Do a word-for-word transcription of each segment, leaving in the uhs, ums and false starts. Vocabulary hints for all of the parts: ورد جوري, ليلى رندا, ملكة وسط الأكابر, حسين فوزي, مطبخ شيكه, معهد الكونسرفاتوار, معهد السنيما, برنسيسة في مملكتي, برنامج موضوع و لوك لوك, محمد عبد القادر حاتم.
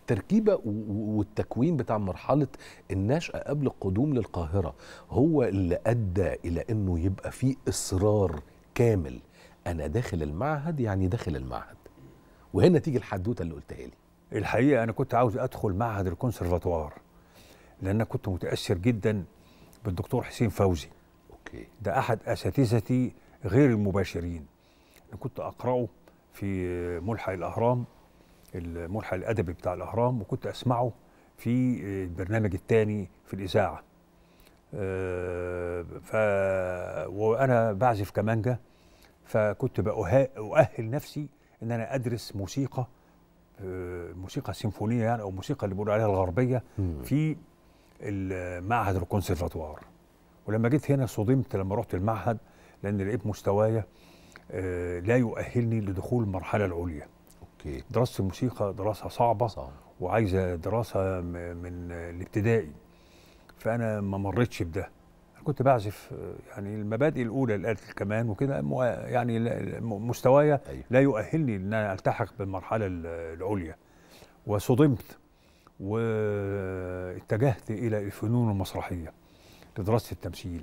التركيبه والتكوين بتاع مرحله النشأة قبل القدوم للقاهره هو اللي ادى الى انه يبقى فيه اصرار كامل. انا داخل المعهد يعني داخل المعهد. وهنا تيجي الحدوته اللي قلتها لي. الحقيقه انا كنت عاوز ادخل معهد الكونسرفاتوار لان كنت متاثر جدا بالدكتور حسين فوزي. اوكي. ده احد اساتذتي غير المباشرين. انا كنت اقراه في ملحق الاهرام، الملحق الادبي بتاع الاهرام، وكنت اسمعه في البرنامج الثاني في الاذاعه. ف وانا بعزف كمانجه، فكنت بأؤهل نفسي ان انا ادرس موسيقى، موسيقى سيمفونيه يعني، او موسيقى اللي بيقولوا عليها الغربيه، في معهد الكونسرفاتوار. ولما جيت هنا صدمت لما رحت المعهد، لان لقيت مستوايا لا يؤهلني لدخول المرحله العليا. اوكي. دراسه الموسيقى دراسه صعبه صعب. وعايزه دراسه من الابتدائي، فانا ما مرتش بده. انا كنت بعزف يعني المبادئ الاولى، الآلة الكمان وكده، يعني مستوايا أيوه. لا يؤهلني ان انا التحق بالمرحله العليا، وصدمت واتجهت الى الفنون المسرحيه لدراسه التمثيل.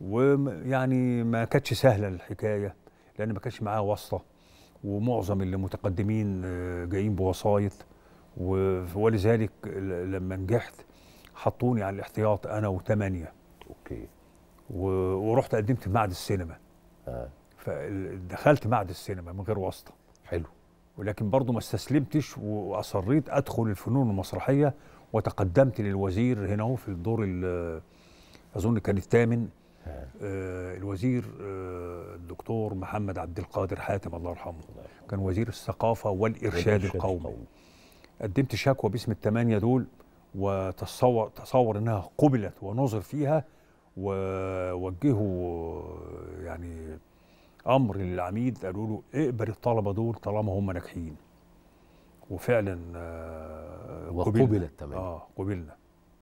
ويعني ما كانتش سهله الحكايه لان ما كانش معاها واسطه، ومعظم اللي متقدمين جايين بوسايط، ولذلك لما نجحت حطوني على الاحتياط انا وثمانيه. اوكي. ورحت قدمت في معهد السينما. اه. فدخلت معهد السينما من غير واسطه. حلو. ولكن برضه ما استسلمتش واصريت ادخل الفنون المسرحيه، وتقدمت للوزير هنا هو في الدور اظن كان الثامن. آه الوزير آه الدكتور محمد عبد القادر حاتم الله يرحمه، كان وزير الثقافه والارشاد القومي. قدمت شكوى باسم الثمانيه دول، وتصور تصور انها قبلت ونظر فيها، ووجهوا يعني امر للعميد، قالوا له اقبل الطلبه دول طالما هم ناجحين. وفعلا آه وقبلت. تمام. اه قبلنا.